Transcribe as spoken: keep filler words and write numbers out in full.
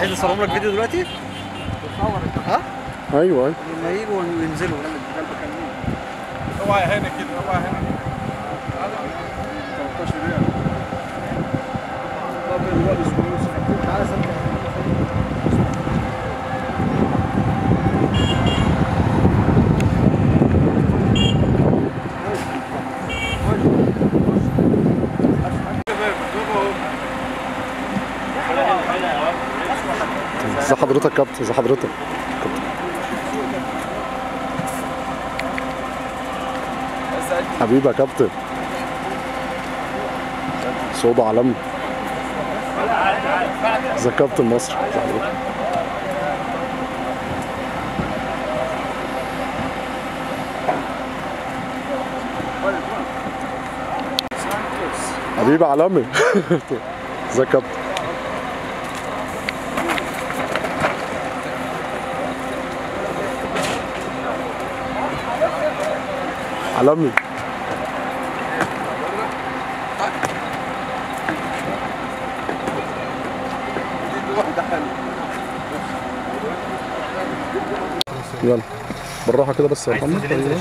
عايز اصورهم لك فيديو دلوقتي؟ بتصور انت ها؟ ايوه ايوه لما يجوا وينزلوا اوعى يا هاني كده اوعى يا هاني تلتاشر ريال تعالى سنتين ازي حضرتك كابتن ازي حضرتك كابتن حبيبي يا كابتن صوب عالمي ازي كابتن مصر ازي حضرتك حبيبي عالمي ازي كابتن عالمي يلا بالراحه كده بس يا محمد.